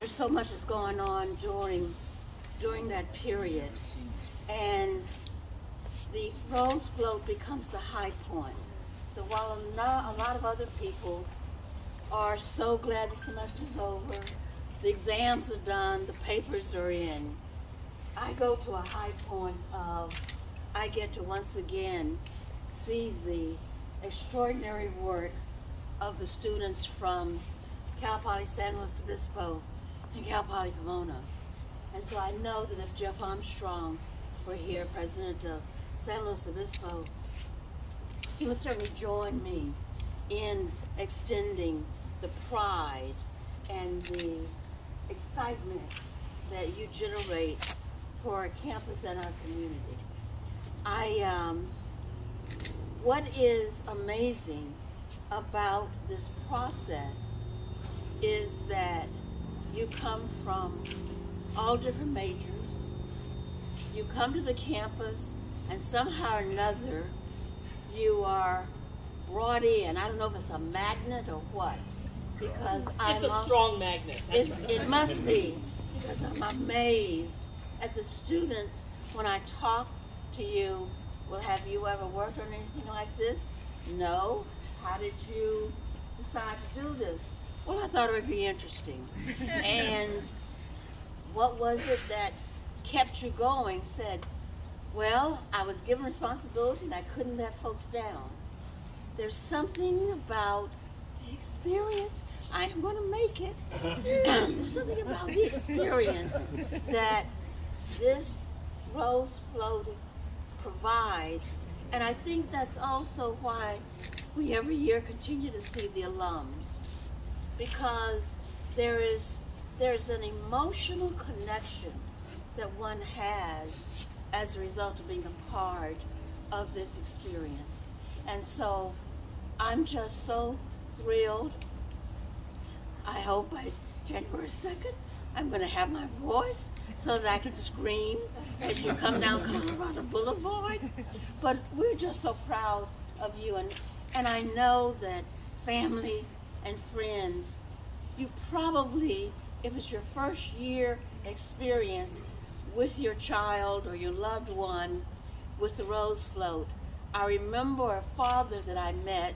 There's so much that's going on during that period, and the Rose Float becomes the high point. So while a lot of other people are so glad the semester's over, the exams are done, the papers are in, I go to a high point of, I get to once again see the extraordinary work of the students from Cal Poly San Luis Obispo and Cal Poly Pomona. And so I know that if Jeff Armstrong were here, president of San Luis Obispo, he would certainly join me in extending the pride and the excitement that you generate for our campus and our community. What is amazing about this process is that you come from all different majors, you come to the campus, and somehow or another you are brought in. I don't know if it's a magnet or what, because it's a strong magnet. That's right. It must be, because I'm amazed at the students when I talk to you. Well, have you ever worked on anything like this? No. How did you decide to do this? Well, I thought it would be interesting. And what was it that kept you going? Said, well, I was given responsibility and I couldn't let folks down. There's something about the experience. I am going to make it. There's something about the experience that this Rose Float provides. And I think that's also why we every year continue to see the alums, because there's an emotional connection that one has as a result of being a part of this experience. And so I'm just so thrilled. I hope by January 2nd, I'm gonna have my voice so that I can scream as you come down Colorado Boulevard. But we're just so proud of you. And I know that family and friends, you probably, if it's your first year experience with your child or your loved one with the Rose Float, I remember a father that I met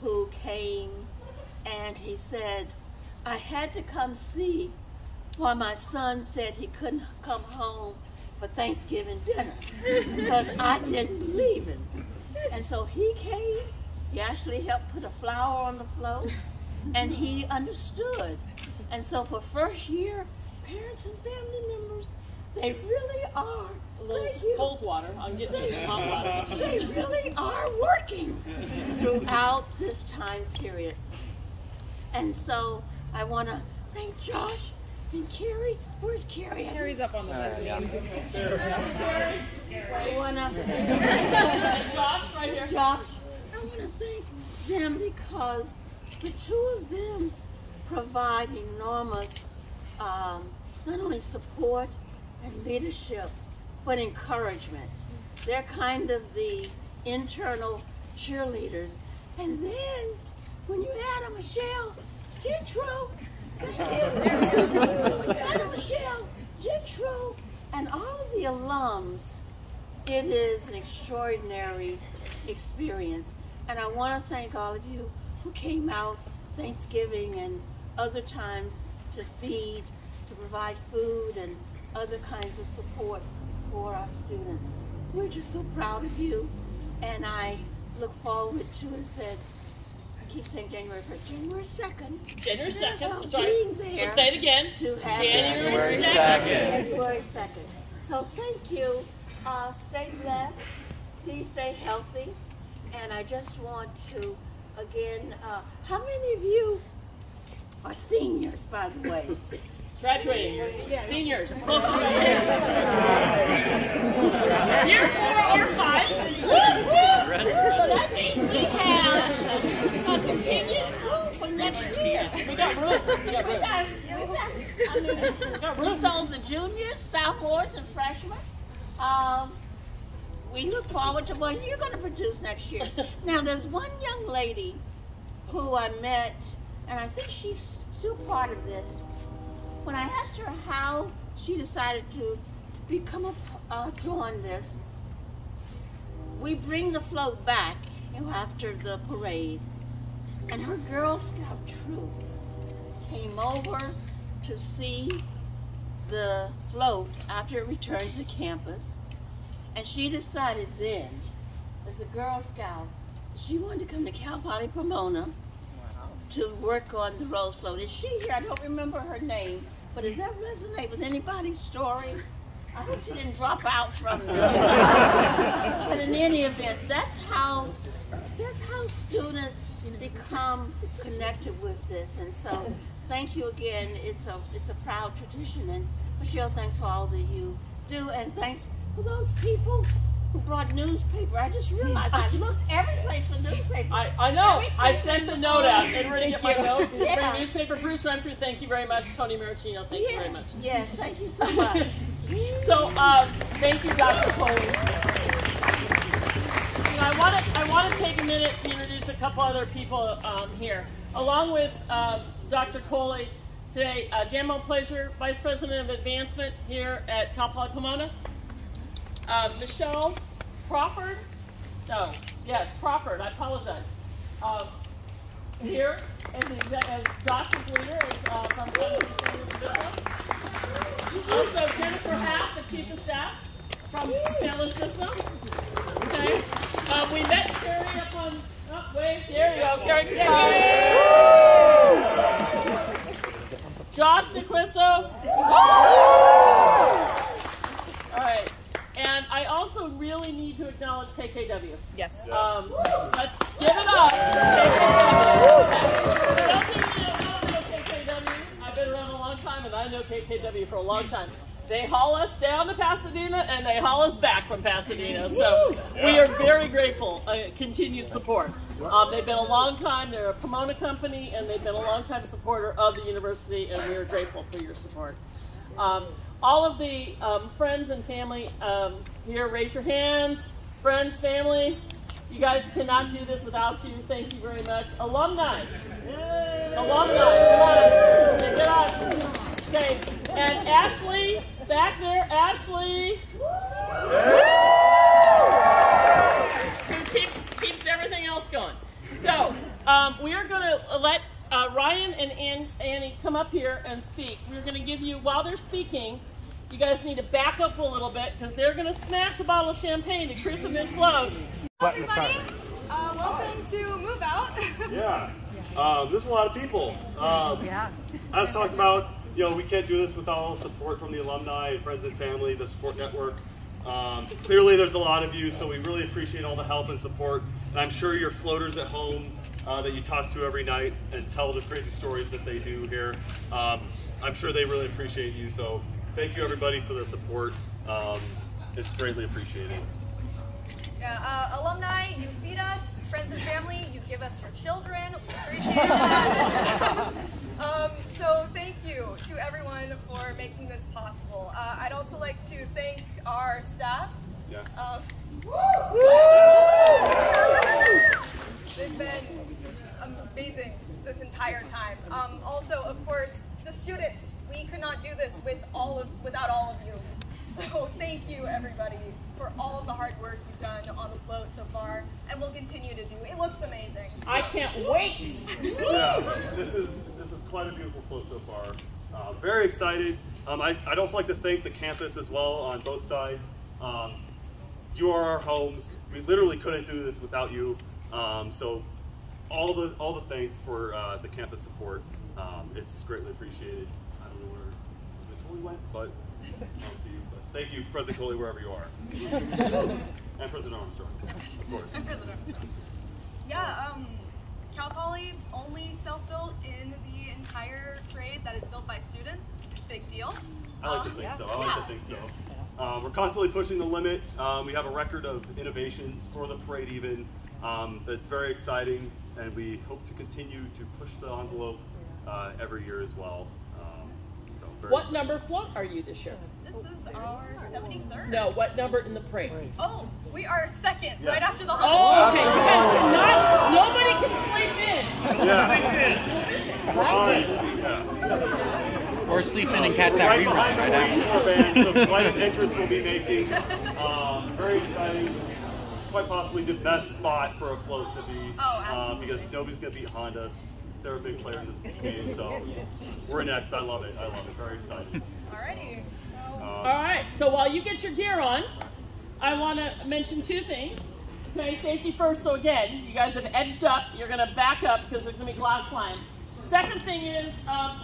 who came and he said, I had to come see why my son said he couldn't come home for Thanksgiving dinner, because I didn't believe him. And so he came, he actually helped put a flower on the float, and he understood. And so for first year, parents and family members, they really are. A little cold water. I'm getting some hot water. They really are working throughout this time period. And so I want to thank Josh and Carrie. Where's Carrie? Carrie's up on the list. I want to. Josh, right here. Josh. I want to thank them, because the two of them provide enormous not only support and leadership, but encouragement. They're kind of the internal cheerleaders. And then when you add a Michelle Gintro, thank you. When you add a Michelle Gintro and all of the alums, it is an extraordinary experience. And I want to thank all of you who came out Thanksgiving and other times to feed, to provide food and other kinds of support for our students. We're just so proud of you, and I look forward to it. Said, I keep saying January 1st, January 2nd. January 2nd, that's right. Let's say it again. To January 2nd. January 2nd. So thank you. Stay blessed. Please stay healthy. And I just want to, again, how many of you are seniors, by the way? Graduating. Seniors. Close to seniors. Year 4 or 5. So that means we have a continued crew for next year. We got room. We sold the juniors, sophomores, and freshmen. We look forward to what you're going to produce next year. Now, there's one young lady who I met, and I think she's still part of this. when I asked her how she decided to become a join this, we bring the float back, you know, after the parade, and her Girl Scout troop came over to see the float after it returned to campus, and she decided then, as a Girl Scout, she wanted to come to Cal Poly Pomona to work on the Rose Float. Is she here? I don't remember her name, but does that resonate with anybody's story? I hope she didn't drop out from there. But in any event, that's how students become connected with this. And so, thank you again. It's a proud tradition. And Michelle, thanks for all that you do, and thanks for those people who brought newspaper. I just realized I looked every place for newspaper. I know. I sent the note out and ready to get my note. Yeah. Newspaper. Bruce Renfrew, thank you very much. Tony Martino, thank you very much. Yes, thank you so much. So thank you, Dr. Coley. You know, I want to take a minute to introduce a couple other people here, along with Dr. Coley today. Jan Mo Pleasure, Vice President of Advancement here at Cal Poly Pomona. Michelle Crawford, Crawford, I apologize, here as Josh's leader from Colorado Boulevard. Also Jennifer Happ, the Chief of Staff from San Luis Obispo. Okay, we met Carrie up on, wave, there you go, Carrie. Josh DeQuisto. And I also really need to acknowledge KKW. Yes. Let's give it up. KKW. I've been around a long time, and I know KKW for a long time. They haul us down to Pasadena, and they haul us back from Pasadena. So we are very grateful. Continued support. They've been a long time. They're a Pomona company, and they've been a long time supporter of the university, and we are grateful for your support. All of the friends and family here, raise your hands. Friends, family, you guys cannot do this without you. Thank you very much. Alumni. Yay. Alumni, come on. Okay, and Ashley, back there, Ashley. Who keeps everything else going. So we are going to let Ryan and Annie come up here and speak. We're going to give you, while they're speaking, you guys need to back up a little bit because they're going to smash a bottle of champagne to christen this float. Hello, everybody. Welcome to Move Out. Yeah. This is a lot of people. As talked about, you know, we can't do this without all the support from the alumni, friends and family, the support network. Clearly, there's a lot of you, so we really appreciate all the help and support. And I'm sure your floaters at home that you talk to every night and tell the crazy stories that they do here, I'm sure they really appreciate you. So thank you, everybody, for their support. It's greatly appreciated. Yeah, alumni, you feed us. Friends and family, you give us for children. We appreciate that. So thank you to everyone for making this possible. I'd also like to thank our staff. Yeah. They've been amazing this entire time. Also, of course, the students. We could not do this without all of you. So thank you, everybody, for all of the hard work you've done on the float so far, and we'll continue to do. It looks amazing. I can't wait. Yeah, this is quite a beautiful float so far. Very excited. I'd also like to thank the campus as well on both sides. You are our homes. We literally couldn't do this without you. So all the thanks for the campus support. It's greatly appreciated. I don't know where the toy went, but I'll see you. Thank you, President Coley, wherever you are. And President Armstrong, of course. And President Armstrong. Yeah, Cal Poly only self-built in the entire parade that is built by students. Big deal. I like to think so. I like to think so. We're constantly pushing the limit. We have a record of innovations for the parade even. That's very exciting, and we hope to continue to push the envelope every year as well. What number float are you this year? This is our 73rd. No, what number in the parade? Oh, we are second, right after the Honda. Oh, okay. You guys cannot, nobody can sleep in. Yeah. We're on. Yeah. Or sleep in and catch that rerun. Right behind the wings, some quite an entrance we'll be making. Very exciting. Quite possibly the best spot for a float to be, because nobody's going to beat Honda. They're a big player in the game, so we're next. I love it. I love it. Very excited. Alrighty. All right. So while you get your gear on, I want to mention two things. Okay, safety first. So again, you guys have edged up. You're going to back up because there's going to be glass climbs. Second thing is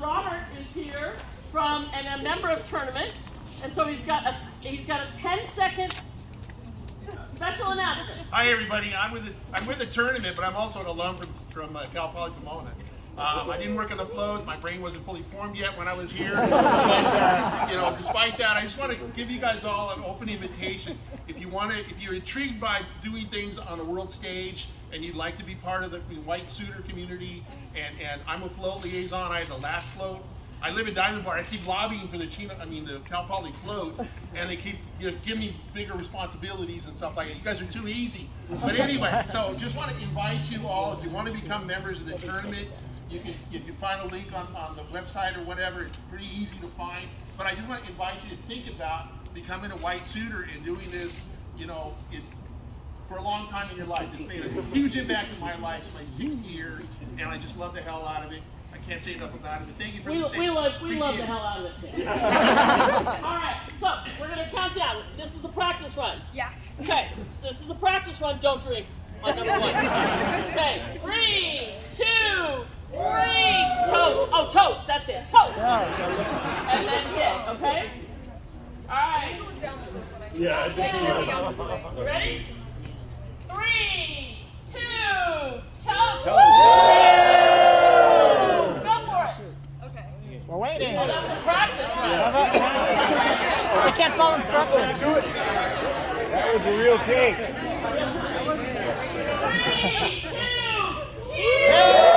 Robert is here from and a member of tournament, and so he's got a 10-second. Special announcement. Hi everybody, I'm with the tournament, but I'm also an alum from Cal Poly Pomona. I didn't work on the float, my brain wasn't fully formed yet when I was here, but you know, despite that, I just want to give you guys all an open invitation. If you want to, if you're intrigued by doing things on a world stage, and you'd like to be part of the white suitor community, and I'm a float liaison, I had the last float. I live in Diamond Bar. I keep lobbying for the Chino, I mean the Cal Poly float, and they keep give me bigger responsibilities and stuff like that. You guys are too easy. But anyway, so just want to invite you all. If you want to become members of the tournament, you can find a link on the website or whatever. It's pretty easy to find. But I do want to invite you to think about becoming a white suitor and doing this, you know, for a long time in your life. It's made a huge impact in my life. It's my sixth year, and I just love the hell out of it. I can't say enough about it, but thank you for this. We love the hell out of it. Yeah. All right, so we're going to count down. This is a practice run. Yeah. Okay, this is a practice run. Don't drink on number one. Okay, 3, 2, 3, toast. Oh, toast, that's it, toast. And then hit, okay? All right. Yeah, I think so. You ready? 3, 2, toast. We're waiting. Well, that's a practice run. We can't follow instructions. Let's do it. That was a real cake. 3, 2, cheers! Yeah.